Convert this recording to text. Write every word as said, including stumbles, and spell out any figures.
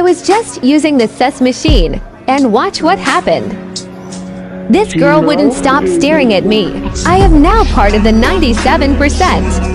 I was just using the C E S machine, and watch what happened. This girl wouldn't stop staring at me. I am now part of the ninety-seven percent.